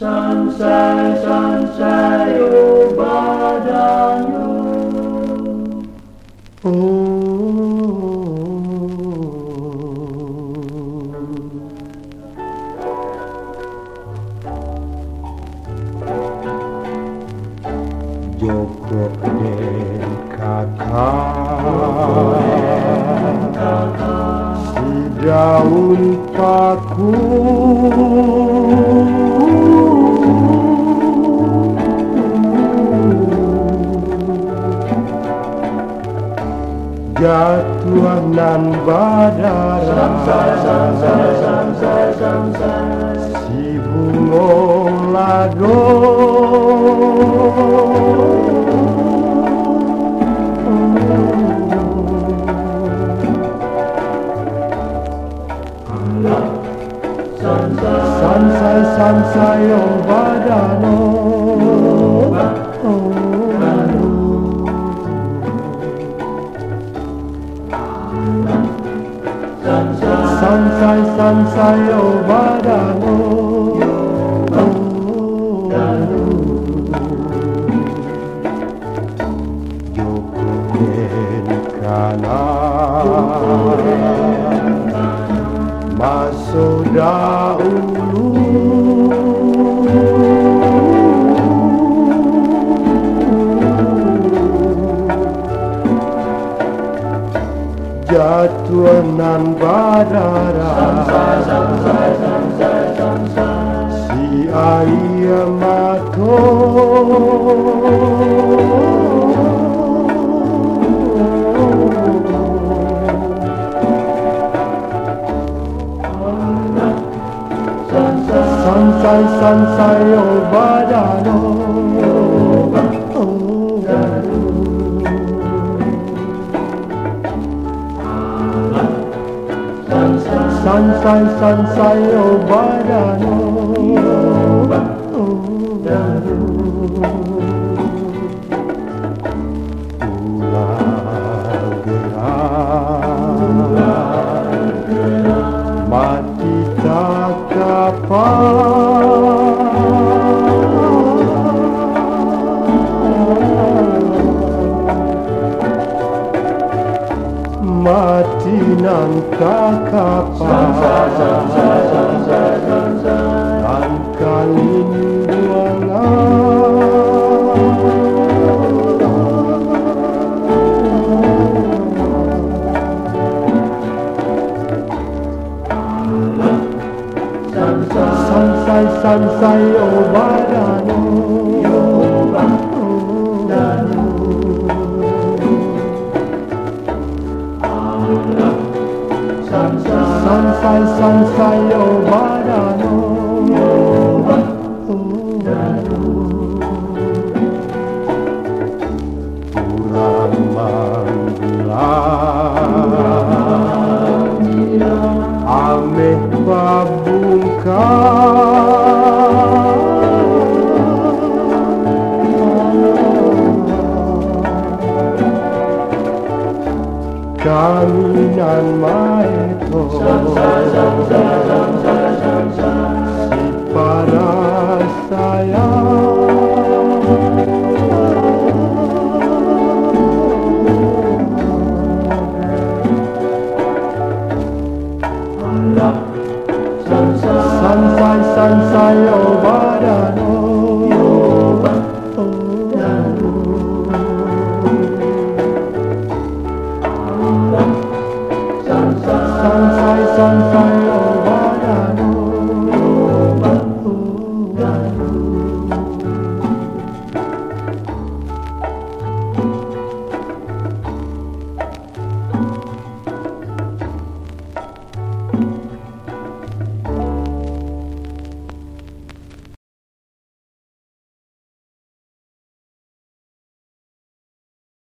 Sansai, sansai, oh badanyo. Joko den kakak, si daun paku jatuh nan badara. Si bungo lado sansai, sansai, oh badano. Sansai, sansai, oh badano. Joko den kana masuk daulu jatuh nan badara. Si ayah mato sansai, sansai, oh badano. Sansai, sansai, oh badano. Mati tak dapat mati nan kakapan dan kalin buana sansai, sansai, oh badano. Sansai, sansai, oh badano. Kurang manggilan ameh babungkan kami nan maeto.